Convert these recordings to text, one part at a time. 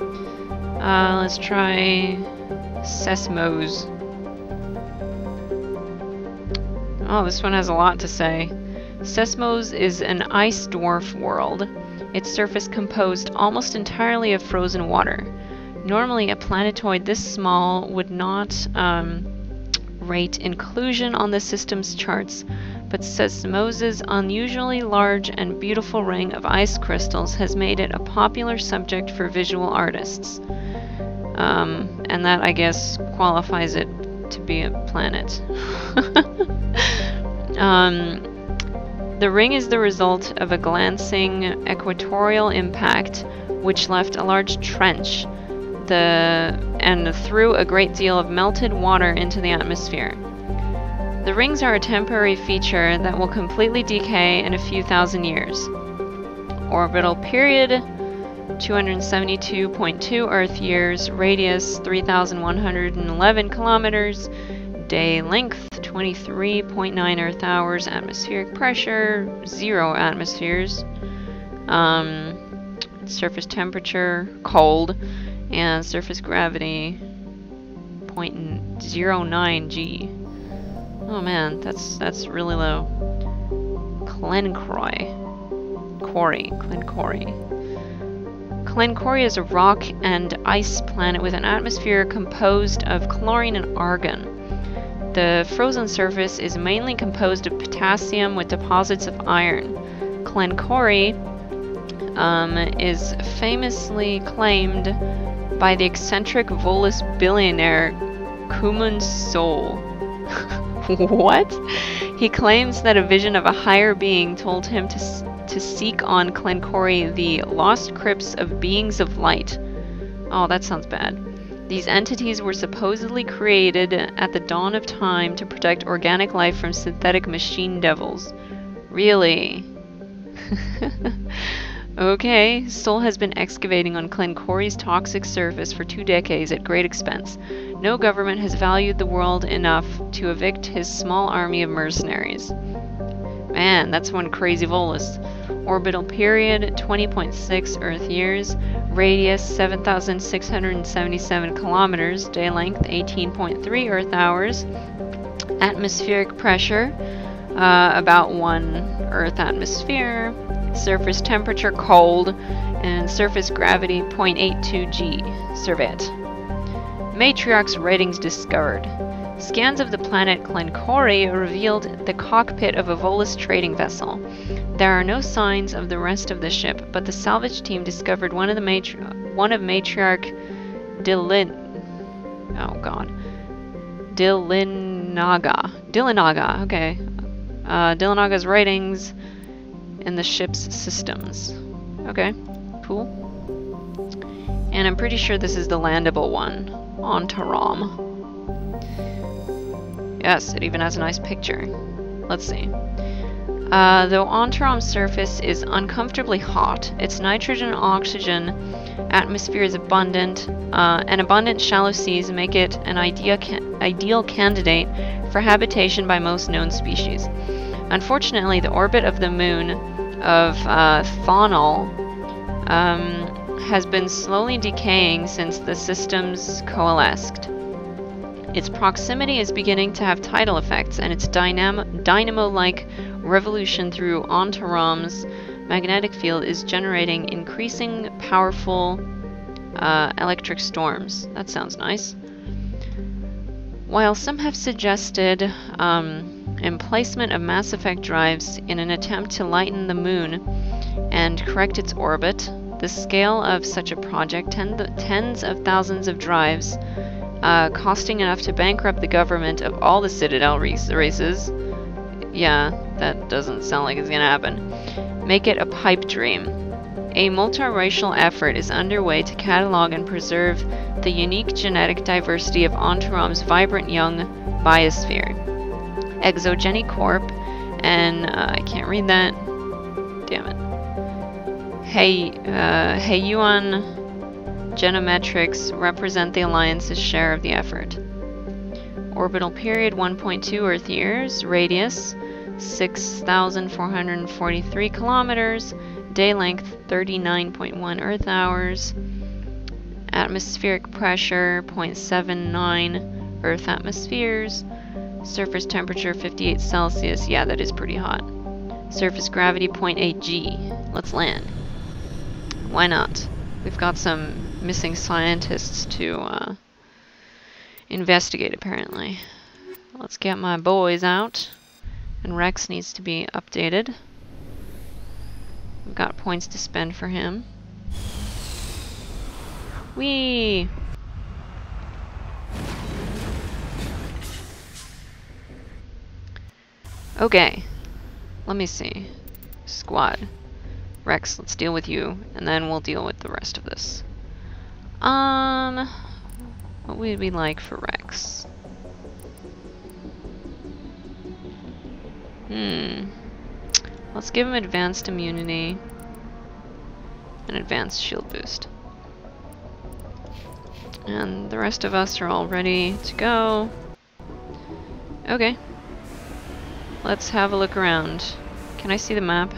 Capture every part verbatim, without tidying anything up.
Uh, let's try Sesmos. Oh, this one has a lot to say. Sesmos is an ice dwarf world. Its surface composed almost entirely of frozen water. Normally, a planetoid this small would not um, rate inclusion on the system's charts, but Sesmos's unusually large and beautiful ring of ice crystals has made it a popular subject for visual artists. Um, and that, I guess, qualifies it to be a planet. um, The ring is the result of a glancing equatorial impact which left a large trench the, and threw a great deal of melted water into the atmosphere. The rings are a temporary feature that will completely decay in a few thousand years. Orbital period two hundred seventy-two point two Earth years, radius three thousand one hundred eleven kilometers, day length twenty-three point nine Earth hours, atmospheric pressure zero atmospheres, um, surface temperature cold, and surface gravity zero point zero nine G. Oh man, that's that's really low. Klencory, Cory, Klencory. Klencory is a rock and ice planet with an atmosphere composed of chlorine and argon. The frozen surface is mainly composed of potassium with deposits of iron. Klencory um, is famously claimed by the eccentric Volus billionaire Kumun Sol. What? He claims that a vision of a higher being told him to, s to seek on Klencory the lost crypts of beings of light. Oh, that sounds bad. These entities were supposedly created at the dawn of time to protect organic life from synthetic machine devils. Really? Okay, Sol has been excavating on Klencory's toxic surface for two decades at great expense. No government has valued the world enough to evict his small army of mercenaries. Man, that's one crazy Volus. Orbital period twenty point six Earth years, radius seven thousand six hundred seventy-seven kilometers, day length eighteen point three Earth hours, atmospheric pressure uh, about one Earth atmosphere, surface temperature cold, and surface gravity zero point eight two G. Survey it. Matriarch's writings discovered. Scans of the planet Klencory revealed the cockpit of a Volus trading vessel. There are no signs of the rest of the ship, but the salvage team discovered one of the matri one of Matriarch Dilin oh god Dilinaga Dilinaga okay uh, Dilinaga's writings in the ship's systems. Okay, cool. And I'm pretty sure this is the landable one, Ontarom. Yes, it even has a nice picture. Let's see. Uh, though Ontarom's surface is uncomfortably hot, its nitrogen and oxygen atmosphere is abundant, uh, and abundant shallow seas make it an idea ca ideal candidate for habitation by most known species. Unfortunately, the orbit of the moon of uh, Thonal um, has been slowly decaying since the systems coalesced. Its proximity is beginning to have tidal effects, and its dynam dynamo-like revolution through Ontarom's magnetic field is generating increasing powerful uh, electric storms. That sounds nice. While some have suggested um, emplacement of Mass Effect drives in an attempt to lighten the moon and correct its orbit, the scale of such a project, ten th tens of thousands of drives, Uh, costing enough to bankrupt the government of all the Citadel races. Yeah, that doesn't sound like it's gonna happen. Make it a pipe dream. A multiracial effort is underway to catalog and preserve the unique genetic diversity of Ontarom's vibrant young biosphere. Exogeny Corp and uh, I can't read that. Damn it. Hey, uh, hey, Yuan. Genometrics represent the Alliance's share of the effort. Orbital period one point two Earth years, radius six thousand four hundred forty-three kilometers, day length thirty-nine point one Earth hours, Atmospheric pressure zero point seven nine Earth atmospheres. Surface temperature fifty-eight Celsius. Yeah, that is pretty hot. Surface gravity zero point eight G. Let's land. Why not? We've got some missing scientists to uh, investigate, apparently. Let's get my boys out. And Wrex needs to be updated. We've got points to spend for him. Whee! Okay. Let me see. Squad. Wrex, let's deal with you, and then we'll deal with the rest of this. Um, what would we like for Wrex? Hmm. Let's give him advanced immunity and advanced shield boost. And the rest of us are all ready to go. Okay. Let's have a look around. Can I see the map?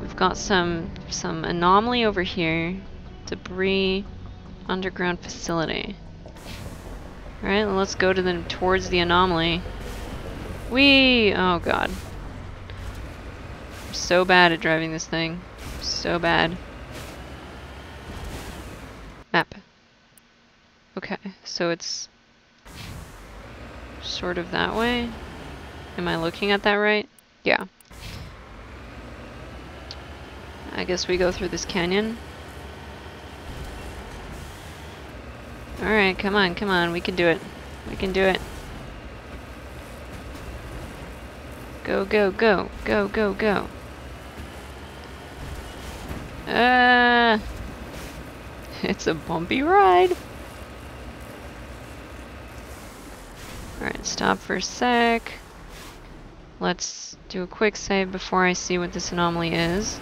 We've got some some anomaly over here. Debris underground facility. Alright, let's go to the towards the anomaly. Whee! Oh god. I'm so bad at driving this thing. So bad. Map. Okay, so it's sort of that way. Am I looking at that right? Yeah. I guess we go through this canyon. Alright, come on, come on. We can do it. We can do it. Go, go, go, go, go, go. Uh, it's a bumpy ride. Alright, stop for a sec. Let's do a quick save before I see what this anomaly is.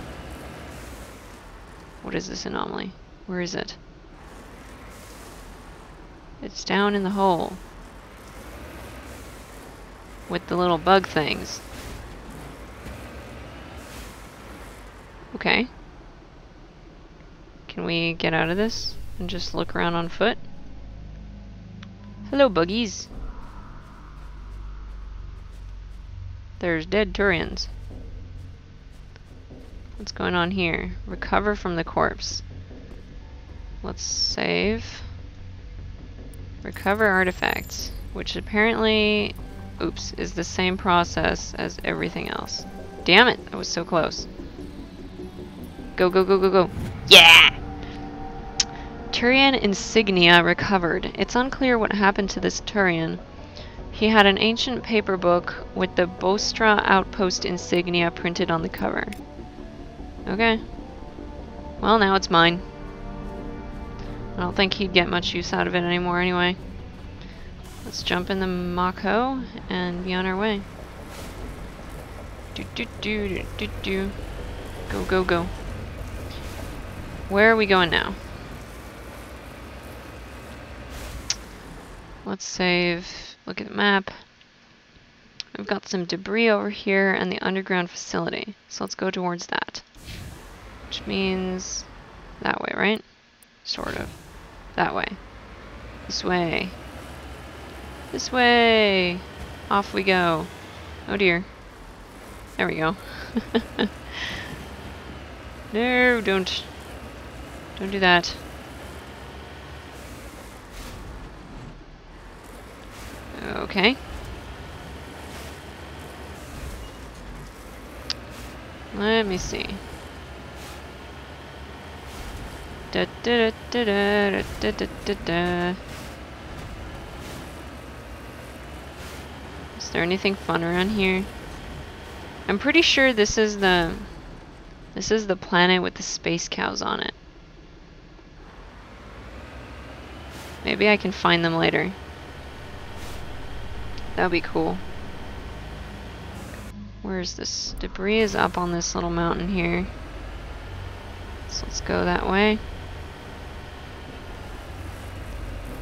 What is this anomaly? Where is it? It's down in the hole. With the little bug things. Okay. Can we get out of this and just look around on foot? Hello, buggies. There's dead Turians. What's going on here? Recover from the corpse. Let's save. Recover artifacts, which apparently, oops, is the same process as everything else. Damn it, that was so close. Go, go, go, go, go. Yeah! Turian insignia recovered. It's unclear what happened to this Turian. He had an ancient paper book with the Bostra Outpost insignia printed on the cover. Okay. Well, now it's mine. I don't think he'd get much use out of it anymore anyway. Let's jump in the Mako and be on our way. Do do do do do do. Go, go, go. Where are we going now? Let's save. Look at the map. We've got some debris over here and the underground facility. So let's go towards that. Which means that way, right? Sort of. That way. This way. This way! Off we go. Oh dear. There we go. No, don't. Don't do that. Okay. Let me see. Da da da da da da da da da. Is there anything fun around here? I'm pretty sure this is the this is the planet with the space cows on it. Maybe I can find them later. That'd be cool. Where's this? Debris is up on this little mountain here. So let's go that way.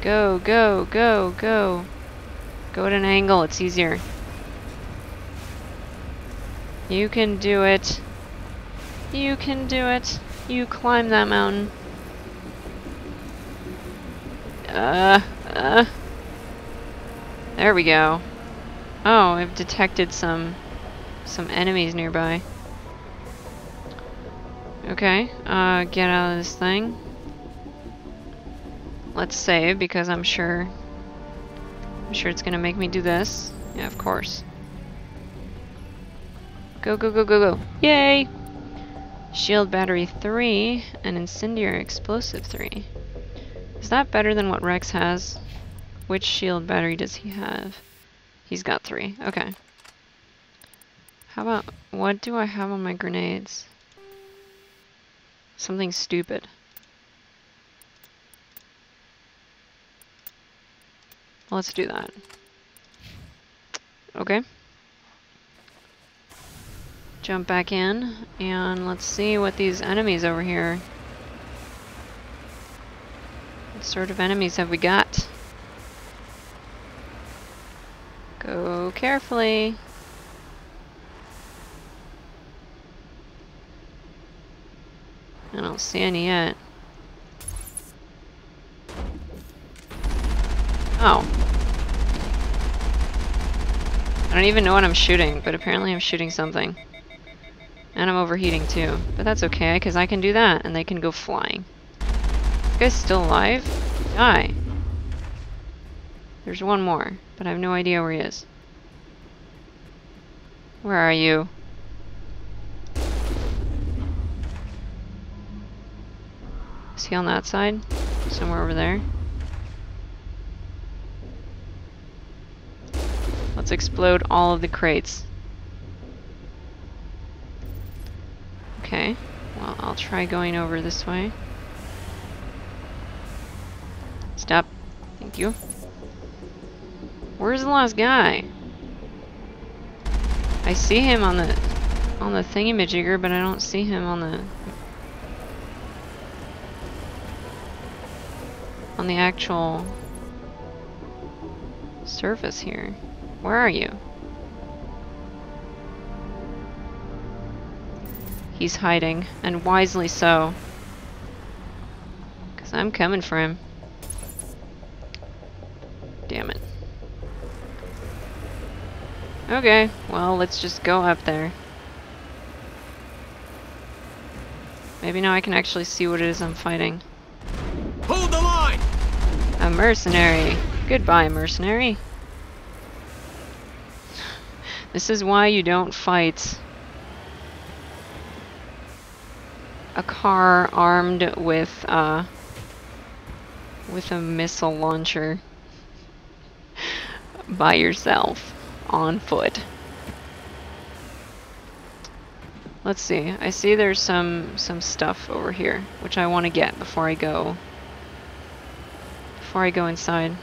Go, go, go, go. Go at an angle, it's easier. You can do it. You can do it. You climb that mountain. Uh, uh. There we go. Oh, I've detected some some enemies nearby. Okay, uh, get out of this thing. Let's save, because I'm sure I'm sure it's gonna make me do this. Yeah, of course. Go, go, go, go, go. Yay! Shield battery three and incendiary explosive three. Is that better than what Wrex has? Which shield battery does he have? He's got three. Okay. How about, what do I have on my grenades? Something stupid. Let's do that. Okay. Jump back in, and let's see what these enemies over here. What sort of enemies have we got? Go carefully. I don't see any yet. Oh. I don't even know what I'm shooting, but apparently I'm shooting something. And I'm overheating too. But that's okay, because I can do that, and they can go flying. This guy's still alive? Die! There's one more, but I have no idea where he is. Where are you? Is he on that side? Somewhere over there? Let's explode all of the crates. Okay, well, I'll try going over this way. Stop. Thank you. Where's the last guy? I see him on the on the thingamajigger, but I don't see him on the on the actual surface here. Where are you? He's hiding, and wisely so. Because I'm coming for him. Damn it. Okay, well, let's just go up there. Maybe now I can actually see what it is I'm fighting. Hold the line! A mercenary. Goodbye, mercenary. This is why you don't fight a car armed with uh, with a missile launcher by yourself on foot. Let's see. I see there's some some stuff over here which I want to get before I go before I go inside.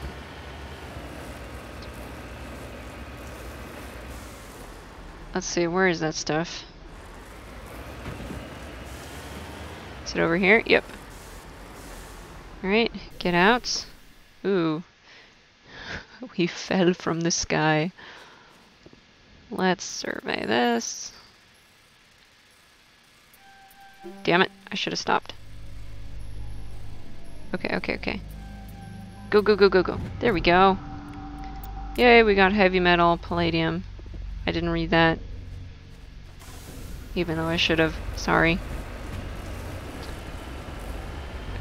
Let's see, where is that stuff? Is it over here? Yep. Alright, get out. Ooh. We fell from the sky. Let's survey this. Damn it, I should have stopped. Okay, okay, okay. Go, go, go, go, go. There we go. Yay, we got heavy metal, palladium. I didn't read that, even though I should have. Sorry.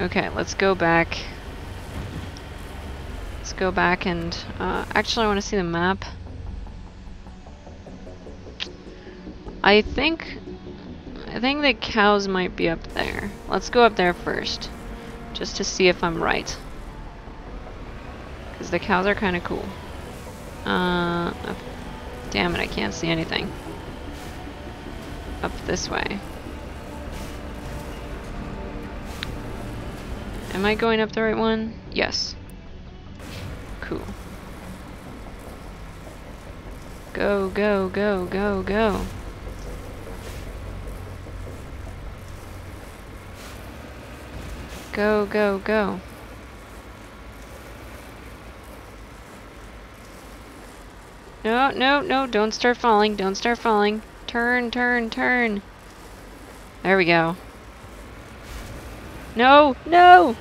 Okay, let's go back. Let's go back and... Uh, actually, I want to see the map. I think... I think the cows might be up there. Let's go up there first, just to see if I'm right. Because the cows are kind of cool. Uh... Up Damn it, I can't see anything. Up this way. Am I going up the right one? Yes. Cool. Go, go, go, go, go. Go, go, go. No, no, no, don't start falling, don't start falling. Turn, turn, turn. There we go. No, no!